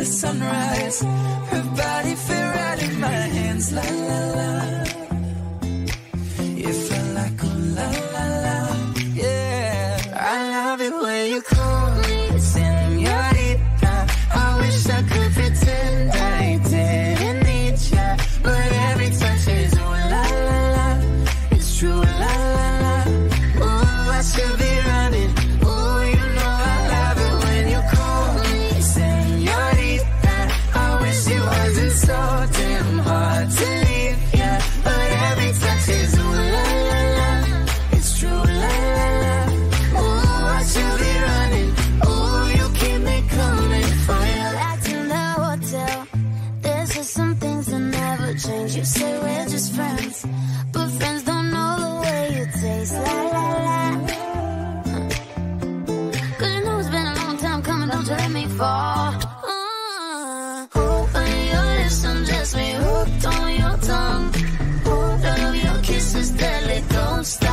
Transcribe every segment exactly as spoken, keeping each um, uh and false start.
the sunrise. Her body fit right in my hands. La la la. It felt like oh la la la. Yeah, I love it when you call me señorita. I wish I could pretend I didn't need ya, but every touch is oh la la la. It's true oh la la la. Oh, I should be running. So damn hard to leave, yeah. But every touch is ooh la la la. It's true la la la. Ooh, I should be running. Ooh, you keep me coming for you. Locked in the hotel. There's just some things that never change. You say we're just friends, but friends don't know the way you taste. La la la. Cause you know it's been a long time coming. Don't you let me fall. Undress me hooked on your tongue. Ooh, love your kisses deadly, don't stop.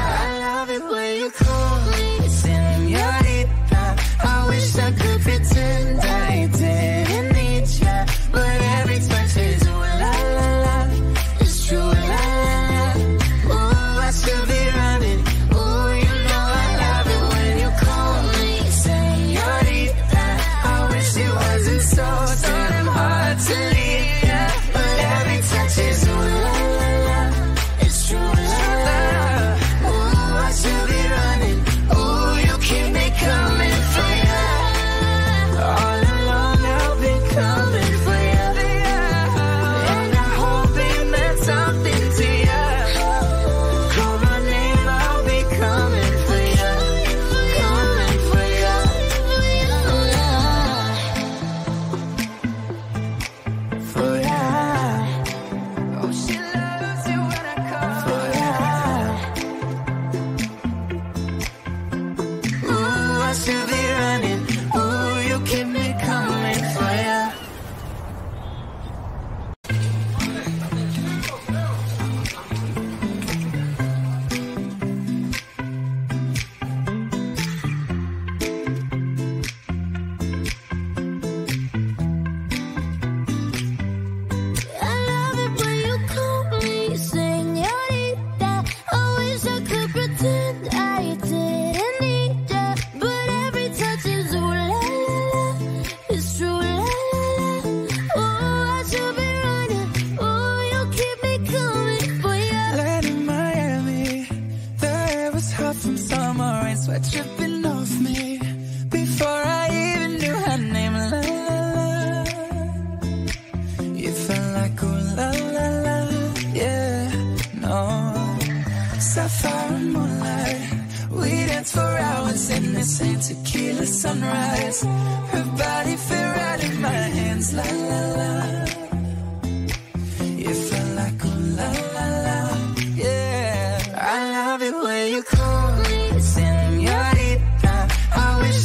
I love it when you call me señorita. I wish I could pretend I didn't need ya, but every touch is ooh la la la. It's true la la la. Ooh, I should be running. Ooh, you know I love it when you call me señorita. I wish it wasn't so damn hard to leave. It's true love. Ooh, I should be running. I still be running. Ooh, you keep me coming for ya. Tripping off me before I even knew her name. La la la, you felt like ooh la la la, yeah, no. Sapphire and moonlight, we danced for hours in the same tequila sunrise. Her body fit right in my hands. La la la, you felt like ooh la la la, yeah. I love it when you call me.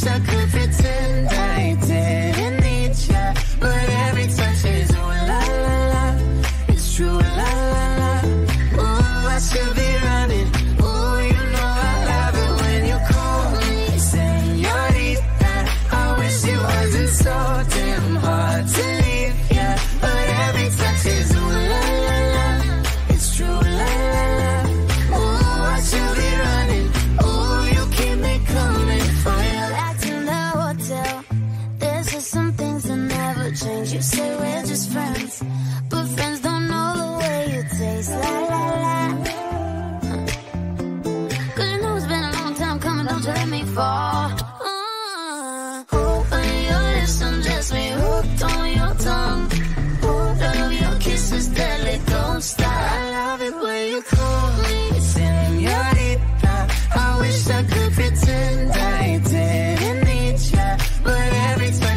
I could pretend I didn't need ya, but every touch is ooh la la la, it's true la la la. Ooh, I should be running. Ooh, you know I love it when you call me señorita. I wish it wasn't so damn hard to leave ya, but every touch is ooh la la la, it's true la la la. Ooh, I should be running. Ooh, you keep me coming for ya. Some things that never change. You say we're just friends, but friends don't know the way you taste. La la la, cause you know it's been a long time coming. Don't you let me fall. Ooh, open your lips and just be hooked on your tongue. Ooh, love your kisses deadly, don't stop. I love it when you call me señorita. I wish I could pretend I didn't need ya, but every time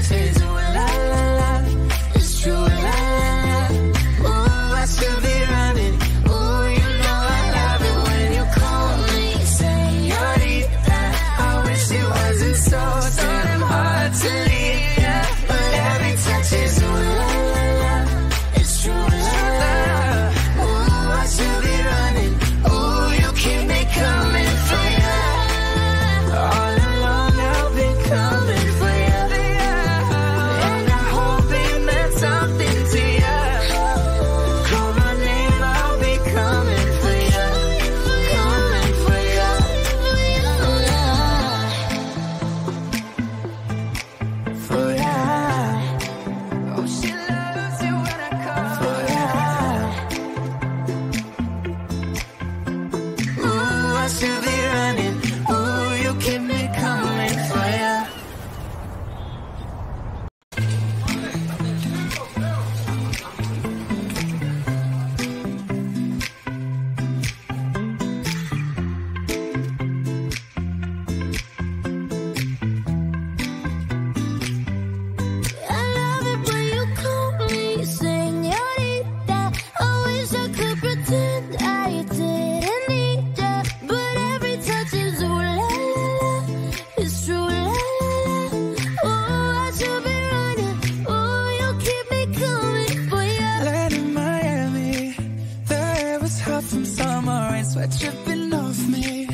tripping off me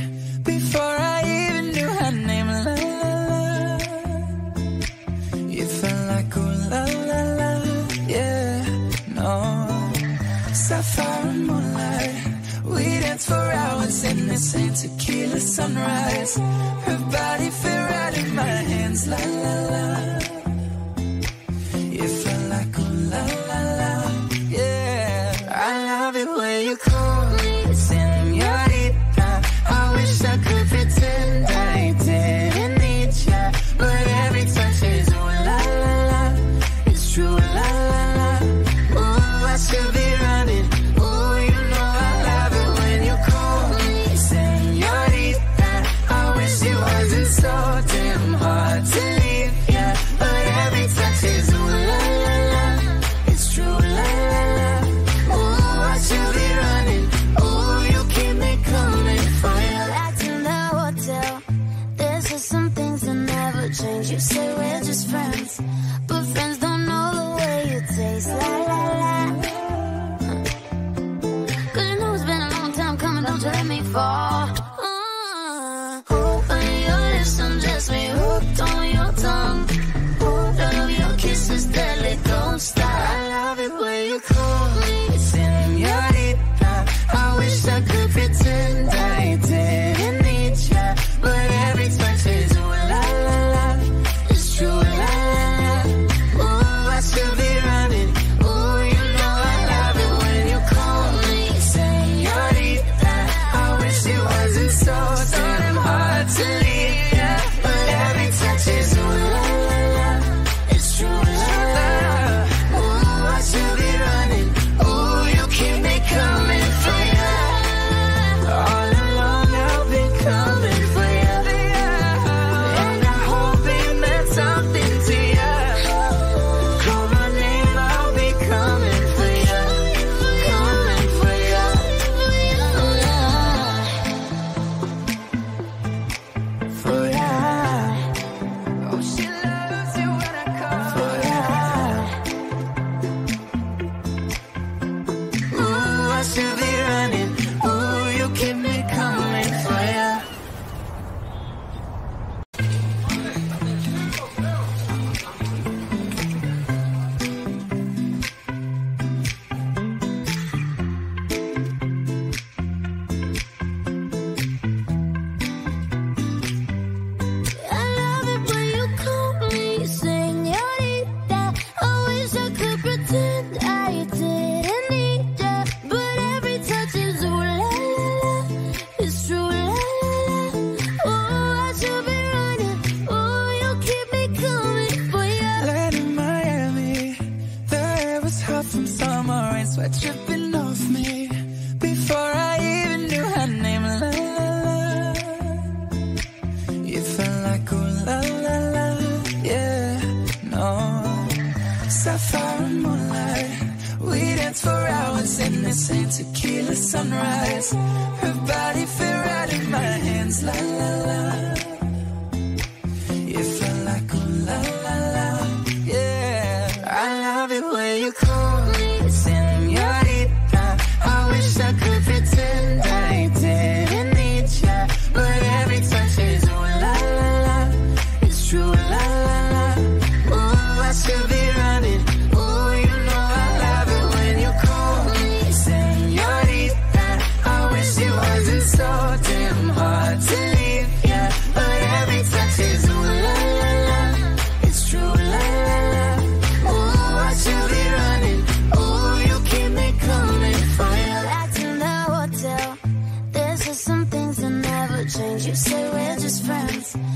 before I even knew her name. La la la, you felt like ooh la la la, yeah, no. Sapphire and moonlight, we danced for hours in the same tequila sunrise. Her body fit right in my hands. La la la, you felt like ooh la la la, yeah. I love it when you call me señorita, I wish I could pretend I didn't need ya, but every touch is ooh la la la, it's true la la la. Ooh, I should be running. Ooh, you know I love it when you call me señorita. I wish it wasn't so damn hard to leave ya, but every touch is ooh la la la, it's true la la la. Ooh, I should be running. Coming for you. Back to the hotel. There's just some things in there. strange. You say we're just friends, but friends don't know the way you taste. La la la. Cause you know it's been a long time coming, don't you let me fall. uh, Open your lips and just be hooked on your tongue. Oh, love your kisses deadly, don't stop. I love it when you call me señorita. I wish I could pretend I didn't need you, but every touch is change. You say we're just friends,